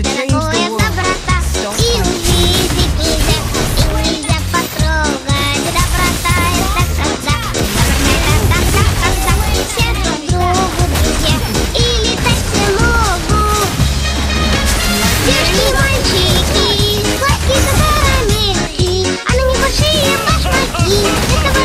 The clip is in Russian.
Мальчики, хвости за парами, а на них большие башмаки.